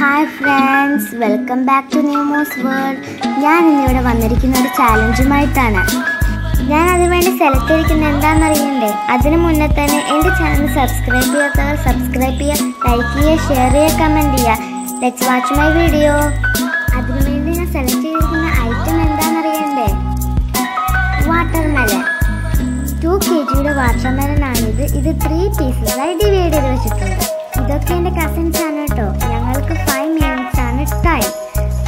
hi friends welcome back to Nemo's world ഞാനിവിടെ വന്നിരിക്കുന്ന ഒരു ചാലഞ്ചുമായിട്ടാണ് ഞാൻ അതിനു സെലക്ട് ചെയ്തിരിക്കുന്നത് എന്താണെന്ന് അറിയണ്ടേ അതിനു മുന്നേ തന്നെ എൻ്റെ ചാനൽ സബ്സ്ക്രൈബ് ചെയ്യാത്തവർ സബ്സ്ക്രൈബ് ചെയ്യുക ലൈക്ക് ചെയ്യുക ഷെയർ ചെയ്യുക കമന്റ് ചെയ്യുക ലെറ്റ്സ് വാച്ച് മൈ വീഡിയോ അതിനു വേണ്ടി ഞാൻ സെലക്ട് ചെയ്തിരിക്കുന്ന ഐറ്റം എന്താണെന്ന് അറിയണ്ടേ വാട്ടർമെലൻ 2 kg യുടെ വാട്ടർമെലൻ ആണ് ഇത് 3 പീസസ് ആയി ഡിവൈഡ് ചെയ്തു വെച്ചിട്ടുണ്ട് ഇതൊക്കെ എൻ്റെ കസിൻസ് ആണ് ട്ടോ ഞങ്ങൾക്ക് 5 minutes ആണ് ടൈം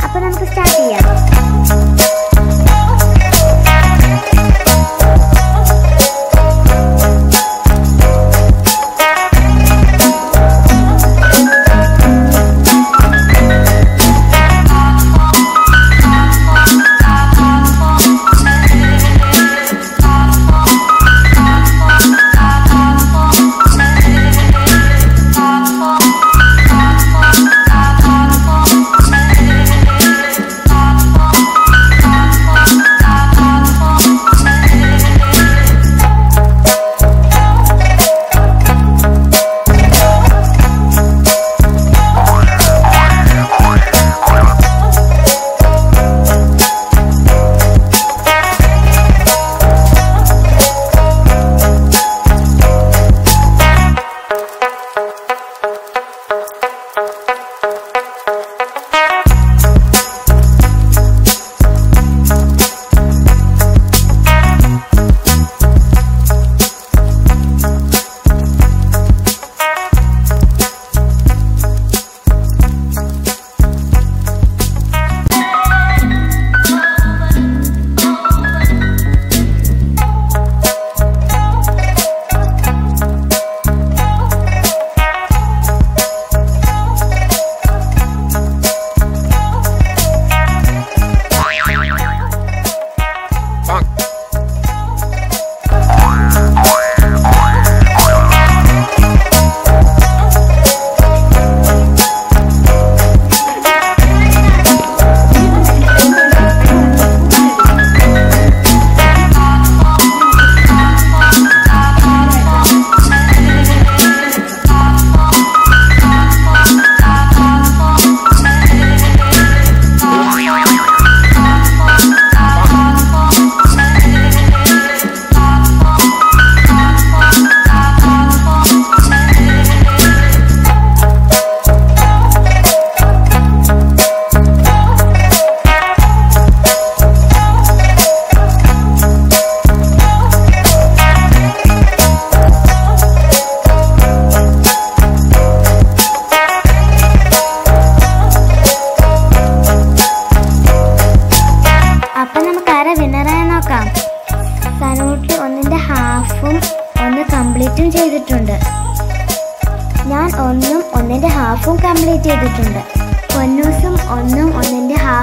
അപ്പോൾ നമുക്ക് സ്റ്റാർട്ട് ചെയ്യാം कंप्लीट कंप्लीट हाफ